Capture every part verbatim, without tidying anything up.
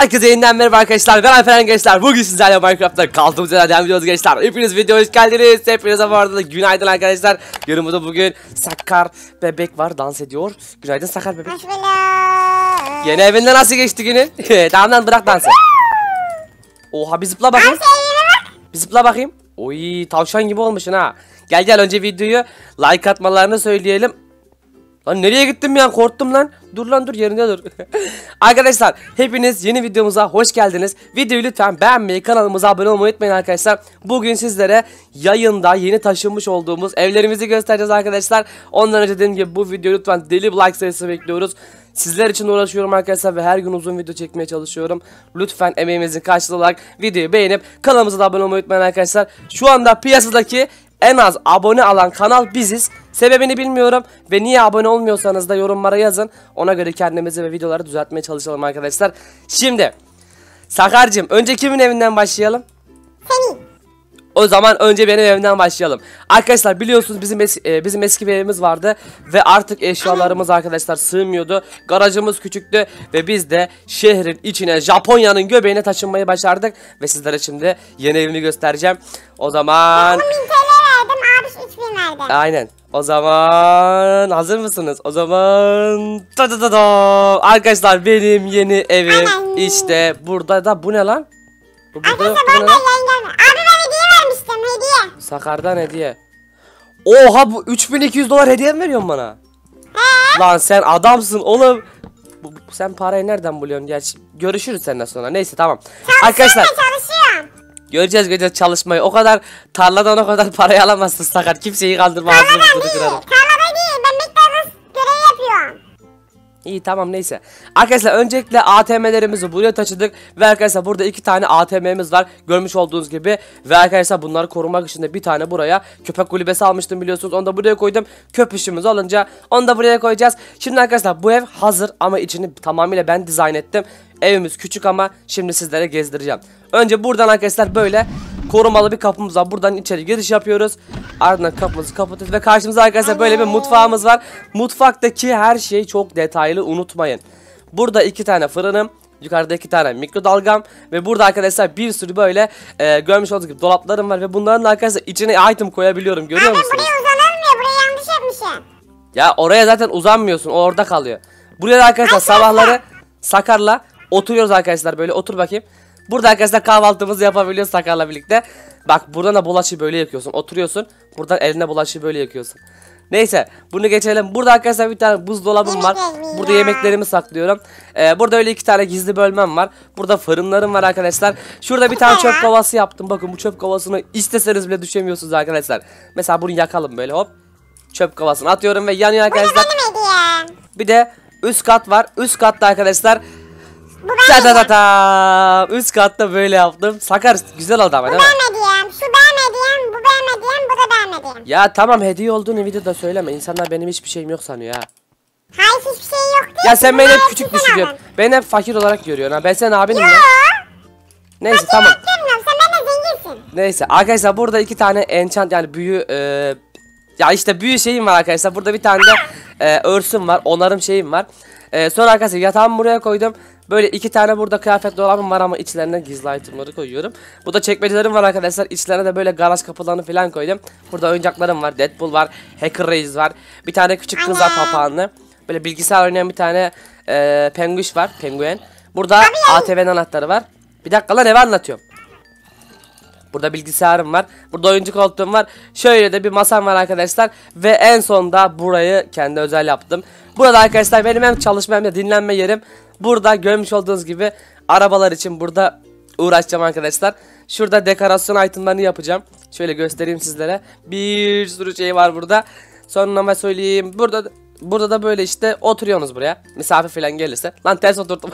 Herkese yeniden merhaba arkadaşlar, ben Alperen gençler. Bugün sizlerle Minecraft'ta kaldığımız yerden devam ediyoruz gençler. Hepiniz videoya hoş geldiniz. Hepinize bu arada da günaydın arkadaşlar. Yanımda bugün Sakar bebek var, dans ediyor. Günaydın Sakar bebek. Yeni evinde nasıl geçti günün? Tamam lan, bırak dansı. Oha, bir zıpla bakayım. Bir zıpla bakayım. Oy, tavşan gibi olmuşsun ha. Gel gel, önce videoyu like atmalarını söyleyelim. Lan nereye gittim ya, korktum lan. Dur lan dur, yerinde dur. Arkadaşlar hepiniz yeni videomuza hoş geldiniz. Videoyu lütfen beğenmeyi, kanalımıza abone olmayı unutmayın arkadaşlar. Bugün sizlere yayında yeni taşınmış olduğumuz evlerimizi göstereceğiz arkadaşlar. Ondan önce dediğim gibi bu videoyu lütfen deli bir like sayısı bekliyoruz. Sizler için uğraşıyorum arkadaşlar ve her gün uzun video çekmeye çalışıyorum. Lütfen emeğimizin karşılığı olarak videoyu beğenip kanalımıza da abone olmayı unutmayın arkadaşlar. Şu anda piyasadaki en az abone alan kanal biziz. Sebebini bilmiyorum ve niye abone olmuyorsanız da yorumlara yazın. Ona göre kendimizi ve videoları düzeltmeye çalışalım arkadaşlar. Şimdi Sakar'cığım, önce kimin evinden başlayalım? Senin. O zaman önce benim evimden başlayalım. Arkadaşlar biliyorsunuz bizim eski, e, bizim eski bir evimiz vardı. Ve artık eşyalarımız arkadaşlar sığmıyordu. Garajımız küçüktü. Ve biz de şehrin içine, Japonya'nın göbeğine taşınmayı başardık. Ve sizlere şimdi yeni evimi göstereceğim. O zaman... Aynen. O zaman hazır mısınız? O zaman da da da da. Arkadaşlar benim yeni evim Aman. işte burada da. Bu ne lan? Bu, bu, arkadaşlar bu, bu ne lan? Abi ben hediye vermiştim, hediye. Sakar'dan hediye. Oha, bu üç bin iki yüz dolar hediye mi veriyorsun bana? He? Lan sen adamsın oğlum. Bu, bu, sen parayı nereden buluyorsun? Gerçi görüşürüz senden sonra. Neyse tamam. Çalışsın arkadaşlar. Çalışıyorum. Göreceğiz göreceğiz çalışmayı. O kadar tarladan o kadar parayı alamazsın Sakar. Kimseyi kaldırma. Tarladan değil. Tarladan değil. Ben miktarız görev yapıyorum. İyi tamam, neyse. Arkadaşlar öncelikle A T M'lerimizi buraya taşıdık. Ve arkadaşlar burada iki tane A T M'miz var. Görmüş olduğunuz gibi. Ve arkadaşlar bunları korumak için de bir tane buraya köpek kulübesi almıştım biliyorsunuz. Onu da buraya koydum. Köpüşümüz olunca onu da buraya koyacağız. Şimdi arkadaşlar bu ev hazır ama içini tamamıyla ben dizayn ettim. Evimiz küçük ama şimdi sizlere gezdireceğim. Önce buradan arkadaşlar böyle korumalı bir kapımız var. Buradan içeri giriş yapıyoruz. Ardından kapımızı kapatıyoruz ve karşımıza arkadaşlar böyle bir mutfağımız var. Mutfaktaki her şeyi çok detaylı unutmayın. Burada iki tane fırınım. Yukarıda iki tane mikrodalgam. Ve burada arkadaşlar bir sürü böyle e, görmüş olduğunuz gibi dolaplarım var. Ve bunların arkadaşlar içine item koyabiliyorum. Görüyor musunuz? Buraya uzanamıyor. Buraya yanlış yapmışım. Ya oraya zaten uzanmıyorsun. O orada kalıyor. Buraya da arkadaşlar sabahları Sakar'la oturuyoruz arkadaşlar, böyle otur bakayım. Burada arkadaşlar kahvaltımızı yapabiliyoruz Sakar'la birlikte. Bak buradan da bulaşığı böyle yakıyorsun. Oturuyorsun. Buradan eline bulaşığı böyle yakıyorsun. Neyse bunu geçelim. Burada arkadaşlar bir tane buzdolabım var. Burada yemeklerimi saklıyorum. Ee, burada öyle iki tane gizli bölmem var. Burada fırınlarım var arkadaşlar. Şurada bir tane çöp kovası yaptım. Bakın bu çöp kovasını isteseniz bile düşemiyorsunuz arkadaşlar. Mesela bunu yakalım böyle, hop. Çöp kovasını atıyorum ve yanıyor arkadaşlar. Bir de üst kat var. Üst katta arkadaşlar. Ta ta ta ta. Üst katta böyle yaptım. Sakar güzel oldu ama değil mi? Bu ben hediyem, şu ben hediyem, bu ben hediyem, bu da ben hediyem. Ya tamam, hediye olduğunu videoda söyleme. İnsanlar benim hiçbir şeyim yok sanıyor ha. Hayır hiçbir şey yok değil. Ya sen beni hep küçük düşürüyorsun. Beni hep fakir olarak görüyorsun ha. Ben senin abinim ya. Neyse fakir tamam. Sen benden zenginsin. Neyse arkadaşlar burada iki tane enchant, yani büyü e, ya işte büyü şeyim var arkadaşlar. Burada bir tane de e, örsüm var. Onarım şeyim var. E, sonra arkadaşlar yatağımı buraya koydum. Böyle iki tane burada kıyafet dolabım var ama içlerine gizli itemleri koyuyorum. Bu da çekmecelerim var arkadaşlar. İçlerine de böyle garaj kapılarını falan koydum. Burada oyuncaklarım var. Deadpool var. Hacker Reis var. Bir tane küçük kız var papağanlı. Böyle bilgisayar oynayan bir tane e, penguş var. Penguen. Burada A T V'nin anahtarı var. Bir dakika lan, eve anlatıyorum. Burada bilgisayarım var. Burada oyuncu koltuğum var. Şöyle de bir masam var arkadaşlar. Ve en sonda burayı kendi özel yaptım. Burada arkadaşlar benim hem çalışma hem de dinlenme yerim. Burada görmüş olduğunuz gibi arabalar için burada uğraşacağım arkadaşlar. Şurada dekorasyon itemlerini yapacağım. Şöyle göstereyim sizlere. Bir sürü şey var burada. Sonuna söyleyeyim. Burada burada da böyle işte oturuyorsunuz buraya. Misafir falan gelirse. Lan ters oturdum.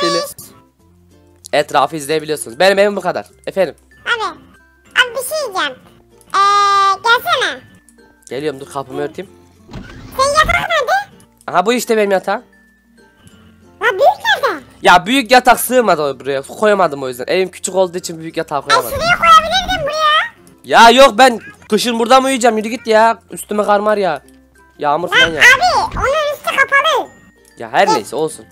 Şöyle etrafı izleyebiliyorsunuz. Benim evim bu kadar. Efendim. Abi. Abi bir şey diyeceğim. Ee, gelsene. Geliyorum, dur kapımı örteyim. Senin yatağın nerede? Aha bu işte benim yatağım. Ya büyük nerede? Ya büyük yatak sığmadı buraya. Koyamadım o yüzden. Evim küçük olduğu için büyük yatağı koyamadım. Ay şuraya koyabilirdim buraya. Ya yok, ben kışın burada mı uyuyacağım? Yürü git ya. Üstüme kar var ya. Yağmur falan ya. Ya abi onun üstü kapalı. Ya her neyse olsun.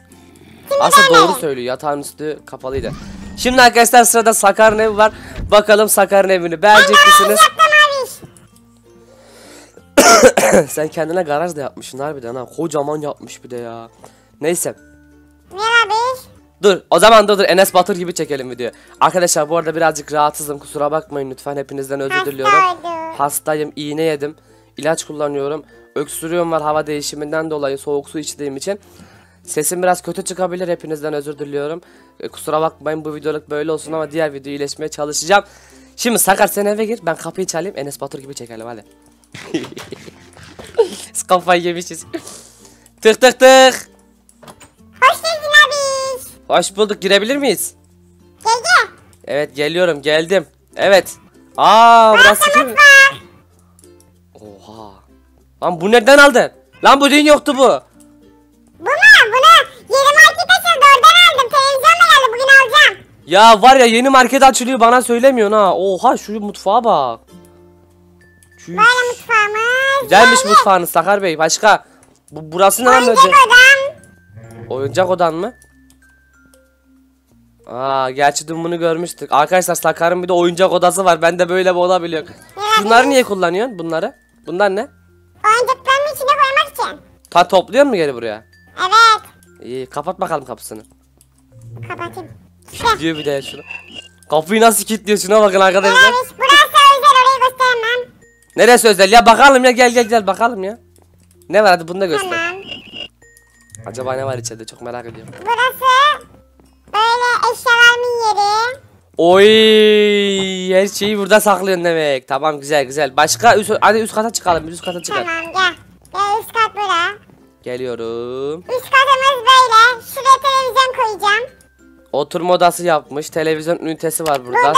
Aslında doğru söylüyor. Yatağın üstü kapalıydı. Şimdi arkadaşlar sırada Sakar'ın evi var. Bakalım Sakar'ın evini beğenecek misiniz? Sen kendine garaj da yapmışsın harbiden ha. Kocaman yapmış bir de ya. Neyse. Dur o zaman dur dur Enes Batur gibi çekelim videoyu. Arkadaşlar bu arada birazcık rahatsızım, kusura bakmayın lütfen, hepinizden özür diliyorum. Hastayım, iğne yedim, ilaç kullanıyorum, öksürüyorum var hava değişiminden dolayı, soğuk su içtiğim için. Sesim biraz kötü çıkabilir, hepinizden özür diliyorum. E, kusura bakmayın, bu videoluk böyle olsun ama diğer video iyileşmeye çalışacağım. Şimdi Sakar sen eve gir, ben kapıyı çalayım, Enes Batur gibi çekelim hadi. Kafayı yemişiz. Tık tık tık. Hoş geldin abi. Hoş bulduk, girebilir miyiz? Gel. Evet geliyorum, geldim. Evet. Aa burası kim? Oha. Lan bu nereden aldın? Lan bu dün yoktu bu. Ya var ya, yeni market açılıyor, bana söylemiyorsun ha. Oha şu mutfağa bak. Böyle mutfağımız. Güzelmiş yani. Mutfağınız Sakar Bey. Başka? Bu, burası ne lan? Oyuncak odam. Oyuncak odan mı? Aa gerçi dün bunu görmüştük. Arkadaşlar Sakar'ın bir de oyuncak odası var. Bende böyle bir oda bile yok. Bunları niye kullanıyorsun bunları? Bunlar ne? Oyuncaklarını içine koymak için. Ta topluyor mu geri buraya? Evet. İyi kapat bakalım kapısını. Kapatayım. Kilitliyor bir de şunu. Kapıyı nasıl kilitliyor şuna bakın arkadaşlar. Evet, burası özel, orayı göstermem. Neresi özel ya, bakalım ya, gel gel gel bakalım ya. Ne var hadi bunu da göster. Tamam. Acaba ne var içeride, çok merak ediyorum. Burası böyle eşyalarımın yeri. Oy, her şeyi burada saklıyorsun demek. Tamam güzel güzel. Başka üst, hadi üst kata çıkalım, üst kata çıkalım. Tamam gel. Gel üst kat bura. Geliyorum. Üst katımız böyle. Şuraya televizyon koyacağım. Oturma odası yapmış. Televizyon ünitesi var burada. Burada.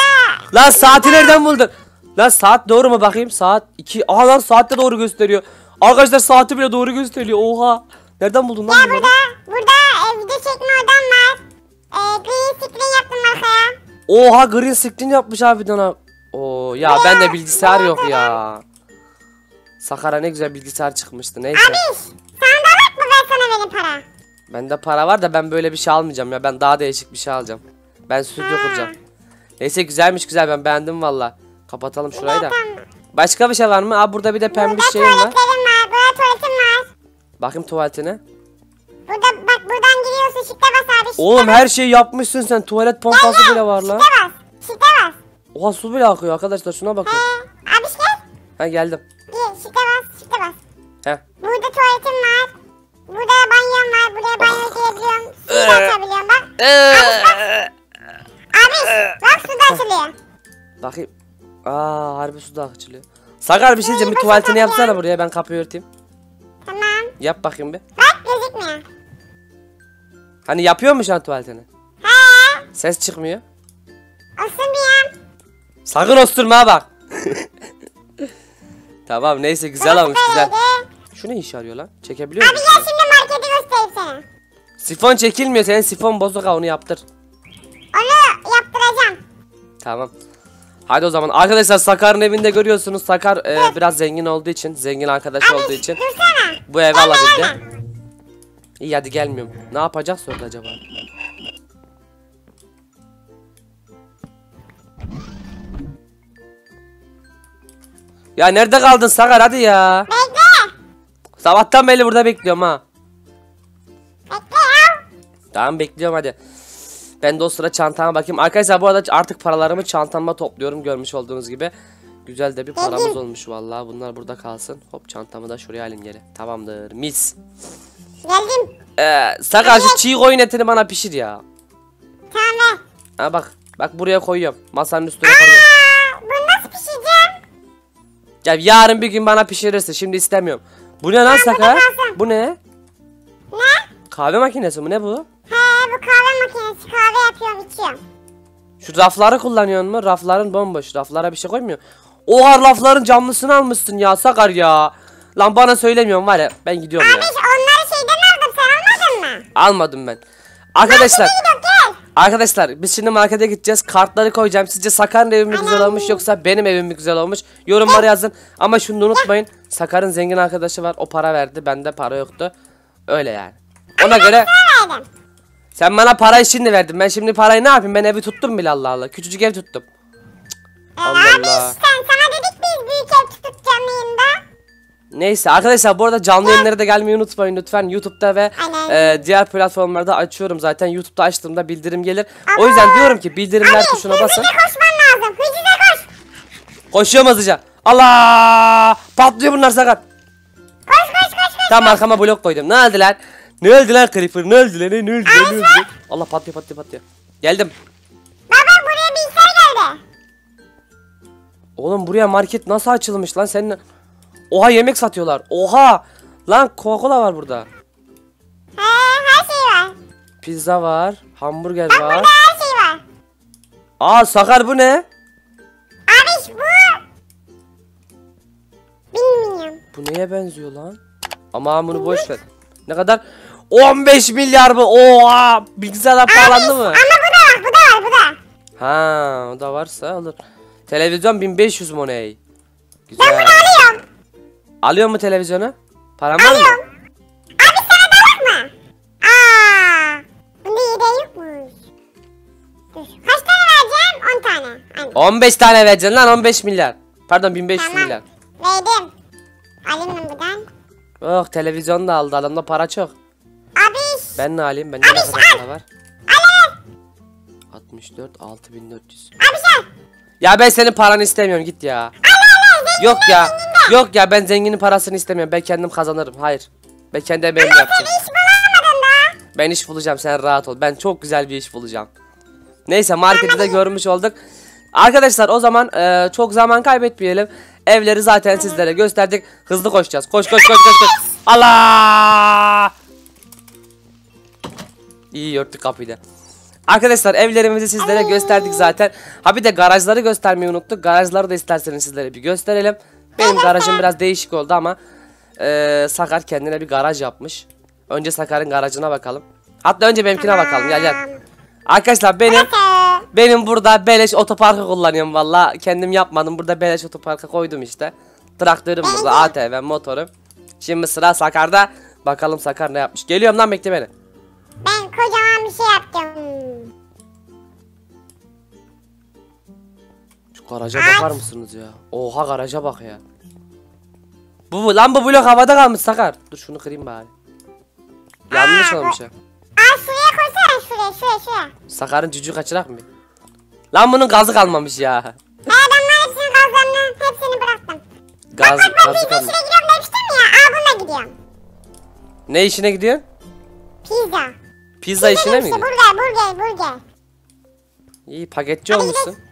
Lan saati nereden buldun? Lan saat doğru mu bakayım? Saat iki. Aha lan saat de doğru gösteriyor. Arkadaşlar saati bile doğru gösteriyor. Oha. Nereden buldun lan ya bunları? Burada. Burada e, video çekme odam var. E, green screen yaptım masaya. Oha green screen yapmış harbiden ha. Oo ya buraya, ben de bilgisayar yok durun ya. Sakar'a ne güzel bilgisayar çıkmıştı. Neyse. Abi sandalık mı, ben sana benim para? Bende para var da ben böyle bir şey almayacağım ya, ben daha değişik bir şey alacağım. Ben stüdyo kuracağım. Neyse güzelmiş güzel, ben beğendim valla. Kapatalım şurayı da. Başka bir şey var mı? Aa burada bir de pembe şey var. Burada tuvaletlerim var, burada tuvaletim var. Bakayım tuvaletine. Burada bak, buradan giriyorsun, şifte bas abi şifte. Oğlum her şeyi yapmışsın sen, tuvalet pompası gel, bile var lan. Şifte bas, şifte bas. Oha su bile akıyor arkadaşlar, şuna bakın. He abiş gel. He geldim. Gel şifte bas, şifte bas. He. Burada tuvaletim var. Burada banyom var, buraya banyo girebiliyorum, suyu açabiliyorum bak. Abi bak, bak suda açılıyor. Bakayım, aaa harbi suda açılıyor. Sakar bir şey diyeceğim, bir tuvaletini yapsana buraya, ben kapıyı örteyim. Tamam. Yap bakayım bir. Bak gözükmüyor. Hani yapıyor mu şu an tuvaletini? He. Ses çıkmıyor. Osurmuyorum. Sakın osturma bak. Tamam neyse güzel olmuş güzel. Şu ne işe yarıyor lan? Çekebiliyor musun? Abi gel şimdi marketi göstereyim sana. Sifon çekilmiyor, senin sifon bozuk, onu yaptır. Onu yaptıracağım. Tamam. Hadi o zaman arkadaşlar Sakar'ın evinde görüyorsunuz. Sakar e, biraz zengin olduğu için, zengin arkadaş abi, olduğu için. Dursana. Bu evi alabildi. İyi hadi gelmiyorum. Ne yapacağız orada acaba? Ya nerede kaldın Sakar hadi ya. Ben sabahtan beri burada bekliyorum ha. Bekliyorum. Tamam bekliyorum hadi. Ben de o sıra çantama bakayım. Arkadaşlar bu arada artık paralarımı çantama topluyorum, görmüş olduğunuz gibi. Güzel de bir paramız Geldim. olmuş vallahi. Bunlar burada kalsın. Hop çantamı da şuraya alayım geri. Tamamdır mis. Geldim. Ee, Sakar şu çiğ koyun etini bana pişir ya. Tamam. Ha bak. Bak buraya koyuyorum. Masanın üstüne koyuyorum. Aaa bunu nasıl pişireceğim? Ya yarın bir gün bana pişirirsin. Şimdi istemiyorum. Bu ne lan Sakar? Bu ne? Ne? Kahve makinesi mi? Ne bu? He bu kahve makinesi. Kahve yapıyorum, içiyorum. Şu rafları kullanıyorsun mu? Rafların bomboş. Raflara bir şey koymuyor. Oha rafların camlısını almışsın ya Sakar ya. Lan bana söylemiyorsun var ya. Ben gidiyorum abi, ya. Abi onları şeyden aldım. Sen almadın mı? Almadım ben. Arkadaşlar. Gidiyor, arkadaşlar biz şimdi markete gideceğiz. Kartları koyacağım. Sizce Sakar'ın evi mi güzel olmuş yoksa benim evim mi güzel olmuş? Yorumlara yazın. Ama şunu unutmayın. Sakar'ın zengin arkadaşı var, o para verdi, bende para yoktu. Öyle yani. Ona ama göre Sen bana parayı şimdi verdin. Ben şimdi parayı ne yapayım? Ben evi tuttum bile, Allah Allah. Küçücük ev tuttum. E, Allah abi Allah. İşte sana dedik biz büyük ev tutup canlı yayında. Neyse arkadaşlar, bu arada canlı yayınlara da gelmeyi unutmayın lütfen. YouTube'da ve e, diğer platformlarda açıyorum zaten. YouTube'da açtığımda bildirim gelir. Ama o yüzden diyorum ki bildirimler abi, tuşuna basın. Hızlıca koşman lazım. Hızlıca koş. Koşuyorum hızlıca. Allah! Patlıyor bunlar sakat. Koş koş koş koş. Tam arkama blok koydum. Ne oldu lan? Ne öldü lan Creeper? Ne öldü lan? Ne öldü lan? Allah patlıyor patlıyor patlıyor. Geldim. Baba buraya bir şey geldi. Oğlum buraya market nasıl açılmış lan senin? Oha yemek satıyorlar. Oha! Lan Coca-Cola var burada. He, her şey var. Pizza var, hamburger Bak, var. Burada her şey var. Aa Sakar bu ne? Abi bu. Bilmiyorum. Bu neye benziyor lan? Aman bunu boş ver. Ne kadar? on beş milyar mı? Oha! Bilgisayarlar pahalandı mı? Ama bu da var, bu da var, bu da. Ha, o da varsa alır. Televizyon bin beş yüz money. Güzel. Ben bunu alıyorum. Alıyor mu televizyonu? Param var mı? Alıyorum. Abi sana da var mı? Aaa! Bunda yedi yokmuş. Kaç tane vereceğim? on tane. Aynen. on beş tane vereceksin lan, on beş milyar. Pardon bin beş yüz tamam. Milyar. Verdim. Alayım ben buradan. Oh, televizyon da aldı, adamda para çok. Abi. Ben ne alayım? Bende ne kadar para var? Al. altmış dört altı bin dört yüz. Abi sen. Ya ben senin paranı istemiyorum, git ya. Al al al. Yok ya. Zengin Yok ya ben zenginin parasını istemiyorum. Ben kendim kazanırım. Hayır. Ben kendi emeğimi yapacağım. Ama sen iş bulamadın da. Ben iş bulacağım, sen rahat ol. Ben çok güzel bir iş bulacağım. Neyse marketi de görmüş olduk. Arkadaşlar o zaman e, çok zaman kaybetmeyelim. Evleri zaten sizlere gösterdik. Hızlı koşacağız. Koş koş koş koş koş. Allah! İyi yırttık kapıyı da. Arkadaşlar evlerimizi sizlere gösterdik zaten. Ha bir de garajları göstermeyi unuttuk. Garajları da isterseniz sizlere bir gösterelim. Benim garajım biraz değişik oldu ama e, Sakar kendine bir garaj yapmış. Önce Sakar'ın garajına bakalım. Hatta önce benimkine bakalım. Gel gel. Arkadaşlar benim... Benim burada beleş otoparkı kullanıyorum valla. Kendim yapmadım. Burada beleş otoparka koydum işte. Traktörüm burada. A T V motorum. Şimdi sıra Sakar'da. Bakalım Sakar ne yapmış. Geliyorum lan, bekle beni. Ben kocaman bir şey yaptım. Şu garaja Ay. bakar mısınız ya? Oha garaja bak ya. Bu lan bu blok havada kalmış Sakar. Dur şunu kırayım bari. Yanlış Aa, olmuş ya. Aa şuraya koysana, şuraya şuraya şuraya. Sakar'ın cücüğü kaçırak mı? Lan bunun gazı kalmamış ya. Adamlar hepsinin gazlarını hepsini bıraktım. Gaz, bak bak bak pizza işine gidiyorum demiştim ya. Aa bununla gidiyorum. Ne işine gidiyorsun? Pizza. Pizza işine mi gidiyorsun? Burger burger burger. İyi paketçi Hadi olmuşsun. Gidelim.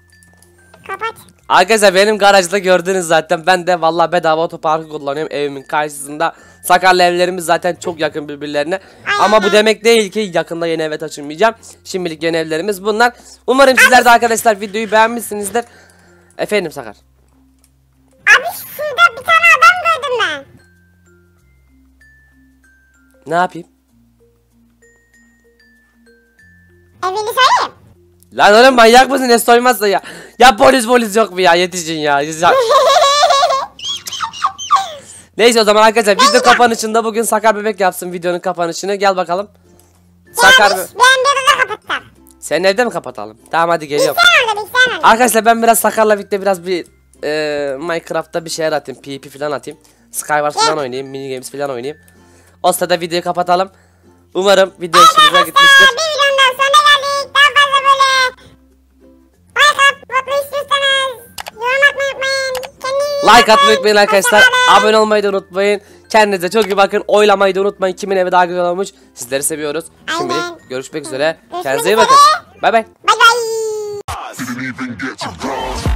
Kapat. Arkadaşlar benim garajda gördünüz zaten. Ben de vallahi bedava otoparkı kullanıyorum evimin karşısında. Sakar'la evlerimiz zaten çok yakın birbirlerine. Aynen. Ama bu demek değil ki yakında yeni eve taşınmayacağım. Şimdilik yeni evlerimiz bunlar. Umarım sizler de arkadaşlar videoyu beğenmişsinizdir. Efendim Sakar. Abi şurada bir tane adam gördüm ben. Ne yapayım? Evini sayayım. Lan oğlum manyak mısın? Ne soymazsa ya. Ya polis polis yok mu ya? Yetişin ya. Neyse o zaman arkadaşlar video kapanışında bugün Sakar bebek yapsın videonun kapanışını. Gel bakalım. Sakar bebek. Sen evde mi kapatalım? Tamam hadi geliyorum. Arkadaşlar ben biraz Sakar'la birlikte biraz bir e, Minecraft'ta bir şeyler atayım. P V P falan atayım. Skywars falan oynayayım. Mini games falan oynayayım. O sırada videoyu kapatalım. Umarım video hoşunuza gitmiştir. Like atmayı unutmayın arkadaşlar. Abone olmayı da unutmayın. Kendinize çok iyi bakın. Oylamayı da unutmayın. Kimin evi daha güzel olmuş. Sizleri seviyoruz. Şimdi görüşmek üzere. Kendinize iyi bakın. Bay bay. Bay bay.